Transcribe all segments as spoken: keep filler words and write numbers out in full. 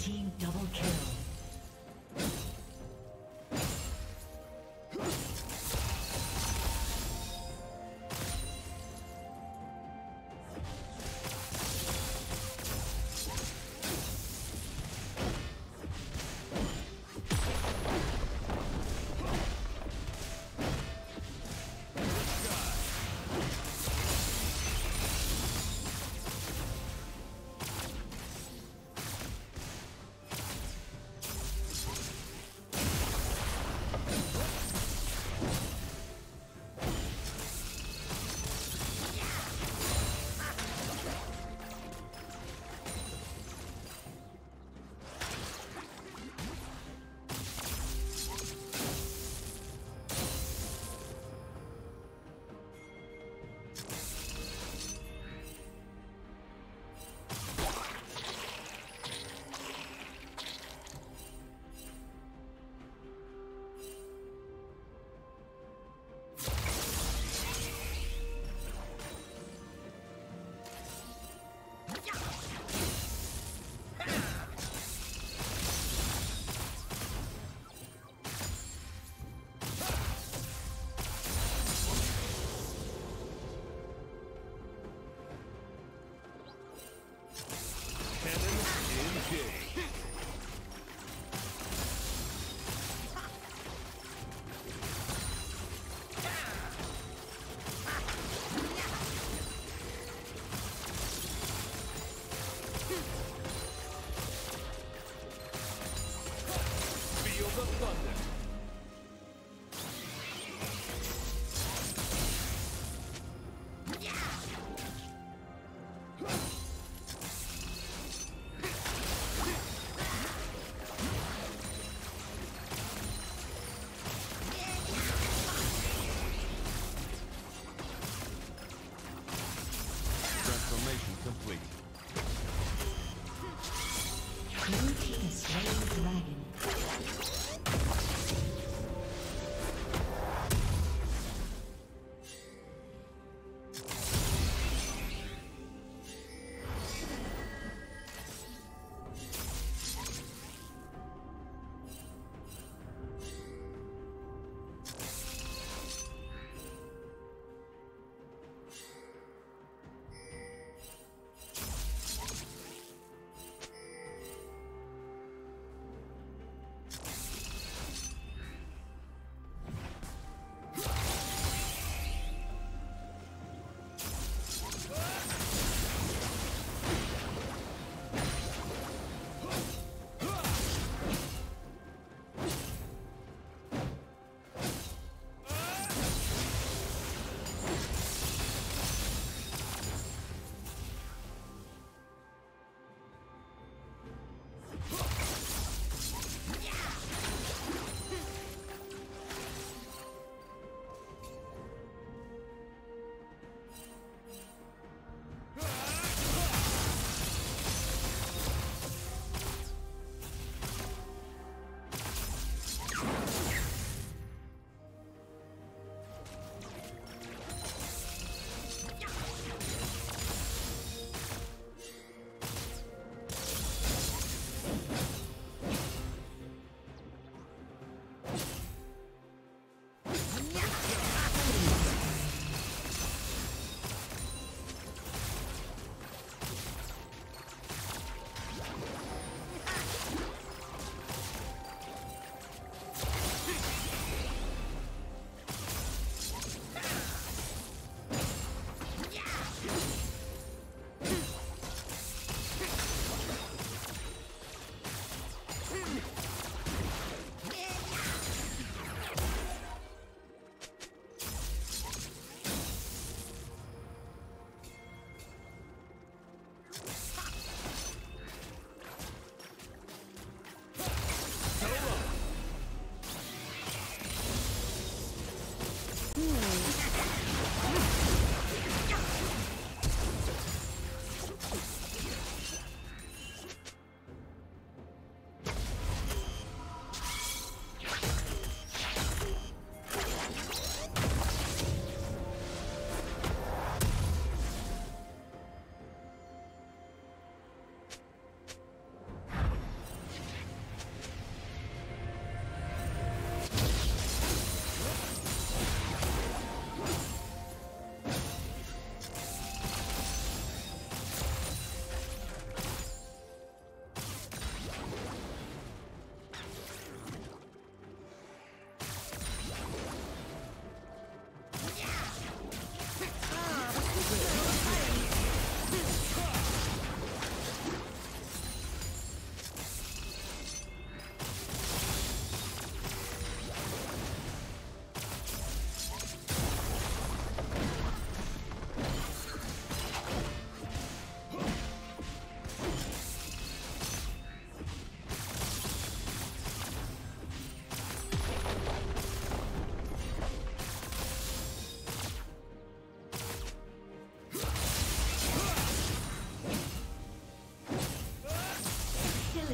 Team double kill.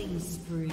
Killing spree.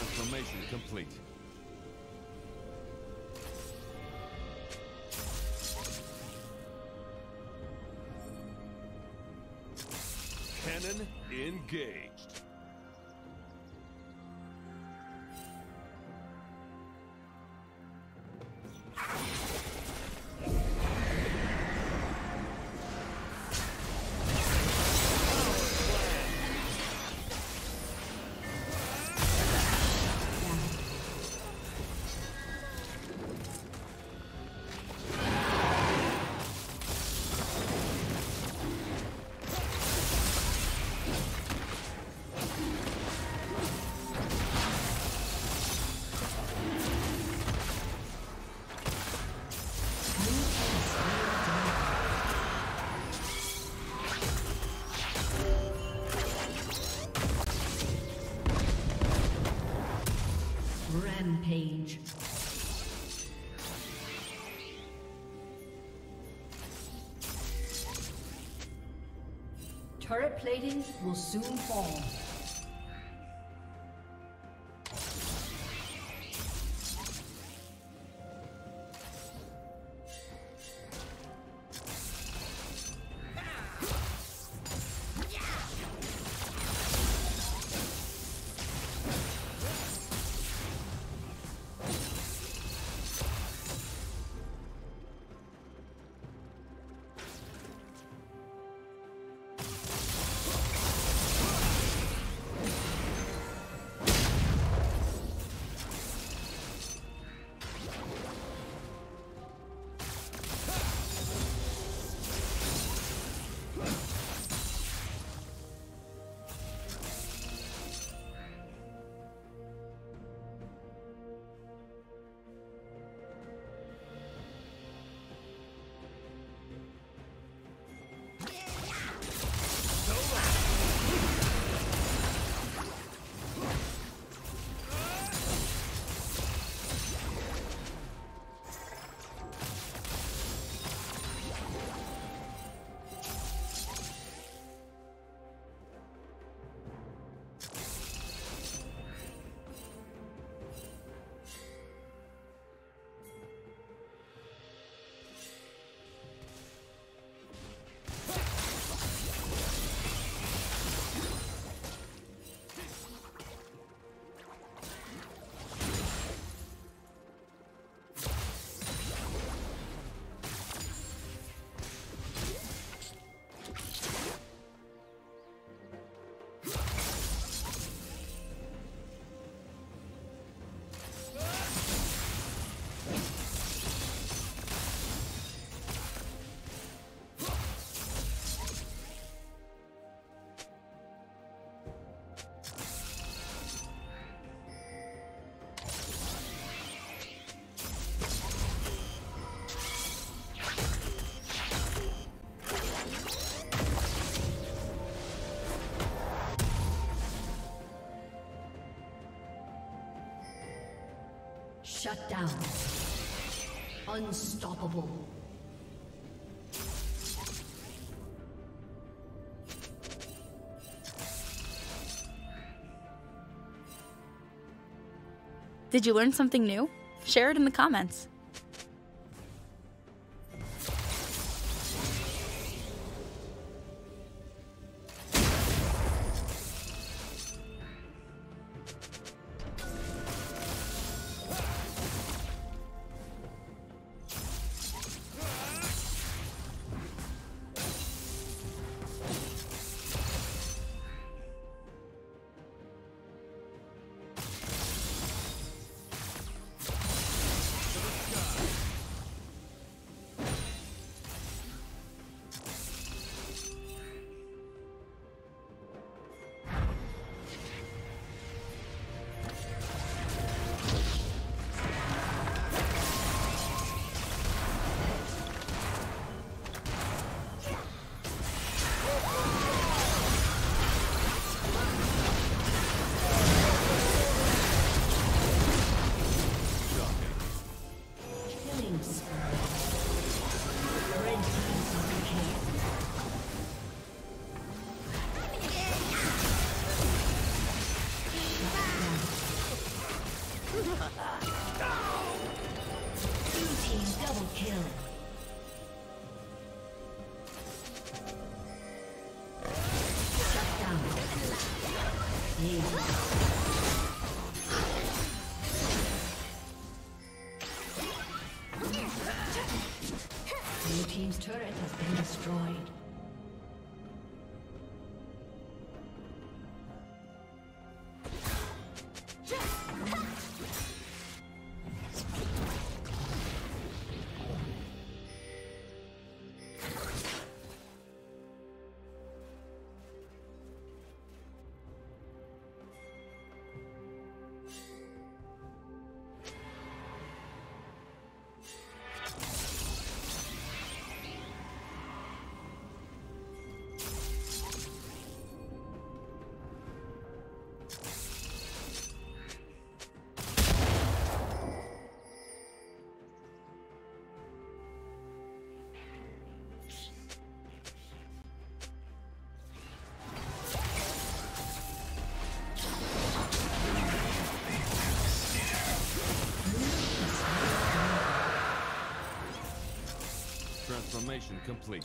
Transformation complete. Cannon engaged. Rampage. Turret plating will soon fall. Shut down. Unstoppable. Did you learn something new? Share it in the comments. team's turret has been destroyed. Transformation complete.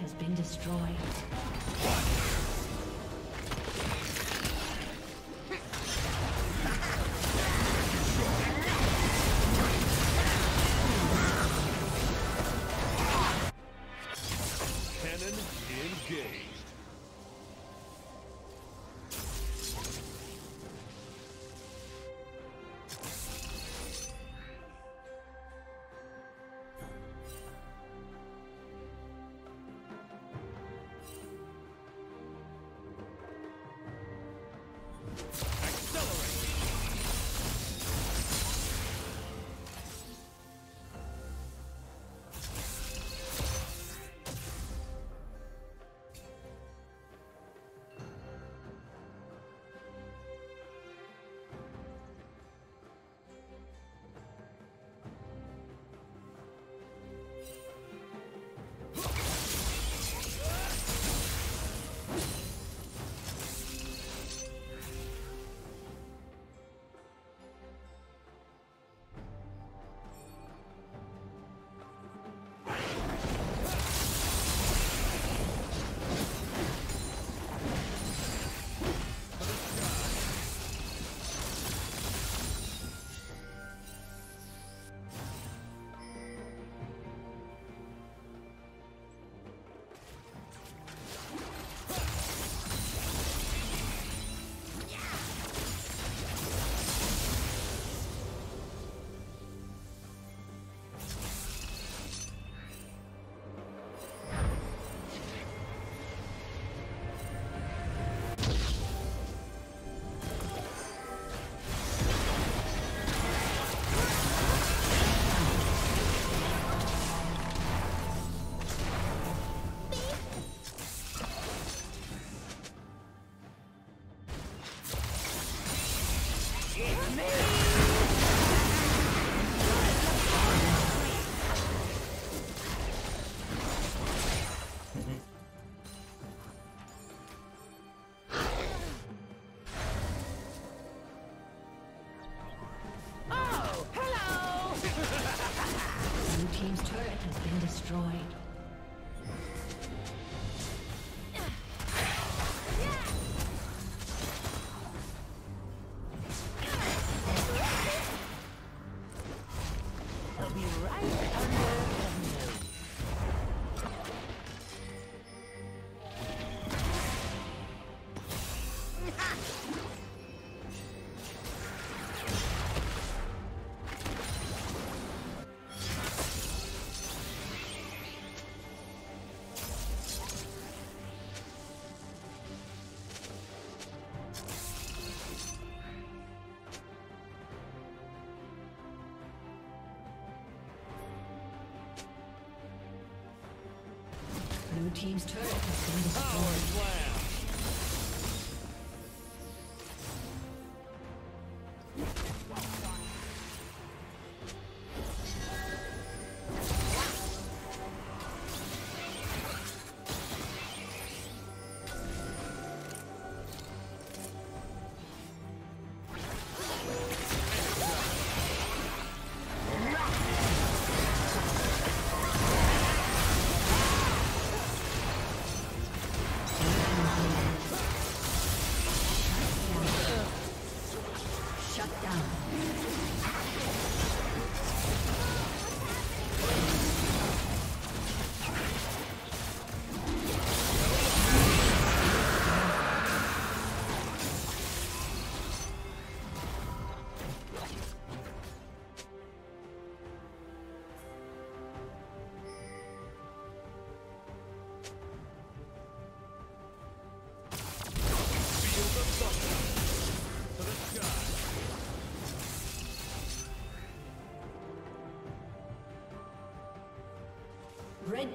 has been destroyed. Blue team's turret has been destroyed. Power slam. Red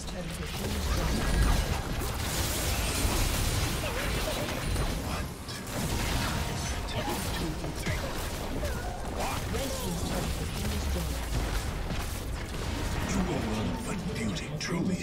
team's turret has been destroyed. You will learn what beauty truly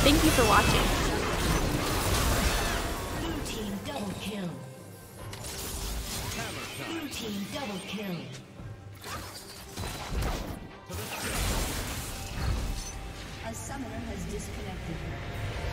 Thank you for watching. Blue team double kill. Blue team double kill. A summoner has disconnected.